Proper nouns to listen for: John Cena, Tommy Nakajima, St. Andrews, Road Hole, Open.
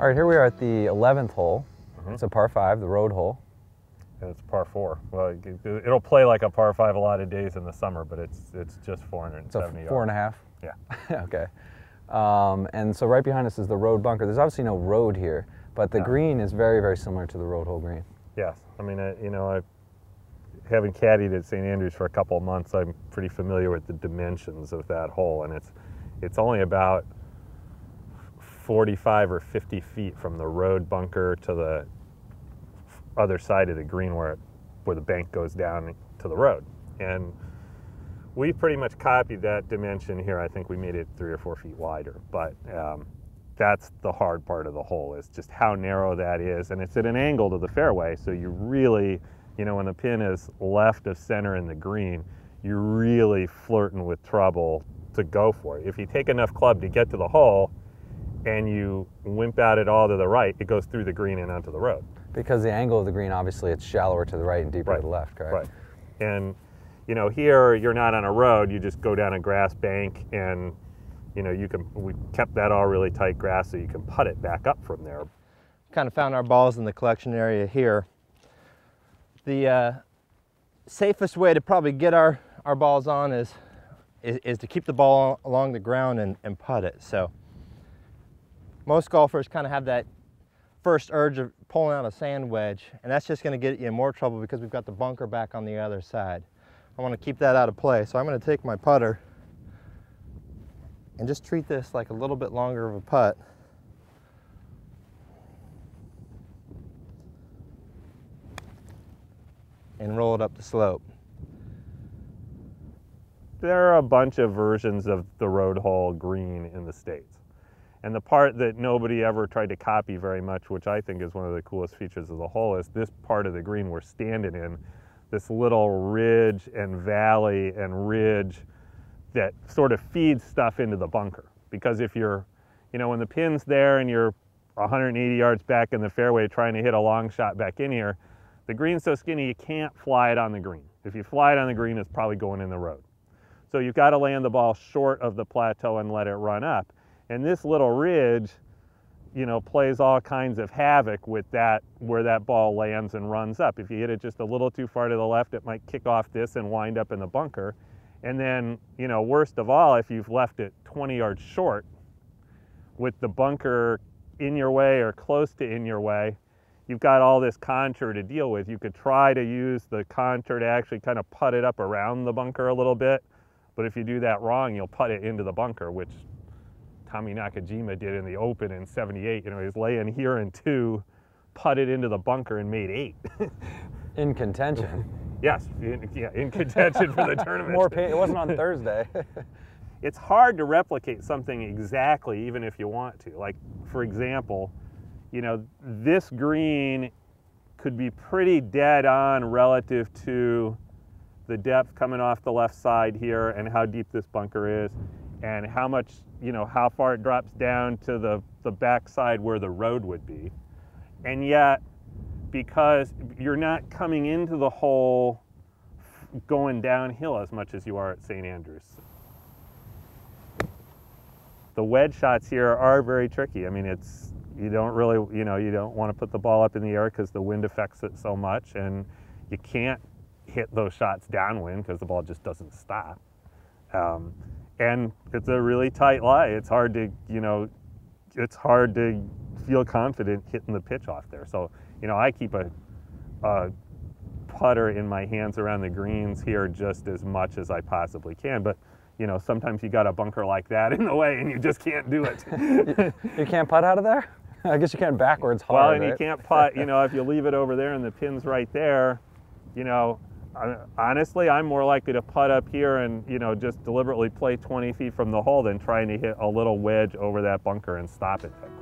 All right, here we are at the 11th hole. Mm-hmm. It's a par 5, the road hole. And it's par 4. Well, it'll play like a par 5 a lot of days in the summer, but it's just 470 yards. 4.5? Yeah. Okay. And so right behind us is the road bunker. There's obviously no road here, but the green is very, very similar to the road hole green. Yes. I mean, I having caddied at St. Andrews for a couple of months, I'm pretty familiar with the dimensions of that hole, and it's only about 45 or 50 feet from the road bunker to the other side of the green where the bank goes down to the road. And we pretty much copied that dimension here. I think we made it 3 or 4 feet wider, but that's the hard part of the hole, is just how narrow that is. And it's at an angle to the fairway, so you really, when the pin is left of center in the green, you're really flirting with trouble to go for it. If you take enough club to get to the hole and you wimp out it all to the right, it goes through the green and onto the road. Because the angle of the green, obviously, it's shallower to the right and deeper to the left, correct? Right. And, here you're not on a road. You just go down a grass bank, and, we kept that all really tight grass, so you can putt it back up from there. Kind of found our balls in the collection area here. The safest way to probably get our balls on is to keep the ball along the ground and putt it. So most golfers kind of have that first urge of pulling out a sand wedge, and that's just going to get you in more trouble because we've got the bunker back on the other side. I want to keep that out of play, so I'm going to take my putter and just treat this like a little bit longer of a putt. And roll it up the slope. There are a bunch of versions of the road hole green in the States. And the part that nobody ever tried to copy very much, which I think is one of the coolest features of the hole, is this part of the green we're standing in, this little ridge and valley and ridge that sort of feeds stuff into the bunker. Because if you're, when the pin's there and you're 180 yards back in the fairway trying to hit a long shot back in here, the green's so skinny you can't fly it on the green. If you fly it on the green, it's probably going in the road. So you've got to land the ball short of the plateau and let it run up. And this little ridge, plays all kinds of havoc with that, where that ball lands and runs up. If you hit it just a little too far to the left, it might kick off this and wind up in the bunker. And then, worst of all, if you've left it 20 yards short with the bunker in your way or close to in your way, you've got all this contour to deal with. You could try to use the contour to actually kind of putt it up around the bunker a little bit, but if you do that wrong, you'll putt it into the bunker, which Tommy Nakajima did in the Open in '78. He was laying here in 2, putted into the bunker and made 8. In contention. Yes, in contention for the tournament. More pain. It wasn't on Thursday. It's hard to replicate something exactly, even if you want to. Like, for example, this green could be pretty dead on relative to the depth coming off the left side here and how deep this bunker is, and how much, how far it drops down to the back side where the road would be. And yet, because you're not coming into the hole going downhill as much as you are at St. Andrews. The wedge shots here are very tricky. I mean, you don't really, you don't want to put the ball up in the air because the wind affects it so much, and you can't hit those shots downwind because the ball just doesn't stop. And it's a really tight lie. It's hard to, it's hard to feel confident hitting the pitch off there. So, I keep a putter in my hands around the greens here just as much as I possibly can. But, sometimes you got a bunker like that in the way and you just can't do it. You can't putt out of there? I guess you can backwards hard, well, and right? You can't putt, if you leave it over there and the pin's right there, honestly, I'm more likely to putt up here and, just deliberately play 20 feet from the hole than trying to hit a little wedge over that bunker and stop it.